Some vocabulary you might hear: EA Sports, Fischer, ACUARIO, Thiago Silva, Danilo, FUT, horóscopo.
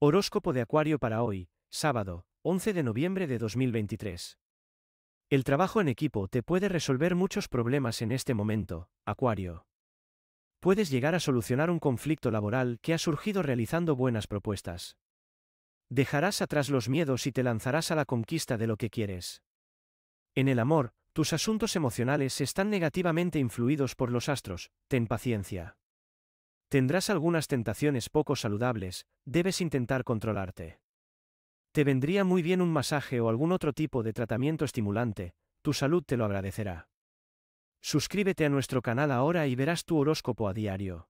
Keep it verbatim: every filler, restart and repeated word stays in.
Horóscopo de Acuario para hoy, sábado, once de noviembre de dos mil veintitrés. El trabajo en equipo te puede resolver muchos problemas en este momento, Acuario. Puedes llegar a solucionar un conflicto laboral que ha surgido realizando buenas propuestas. Dejarás atrás los miedos y te lanzarás a la conquista de lo que quieres. En el amor, tus asuntos emocionales están negativamente influidos por los astros, ten paciencia. Tendrás algunas tentaciones poco saludables, debes intentar controlarte. Te vendría muy bien un masaje o algún otro tipo de tratamiento estimulante, tu salud te lo agradecerá. Suscríbete a nuestro canal ahora y verás tu horóscopo a diario.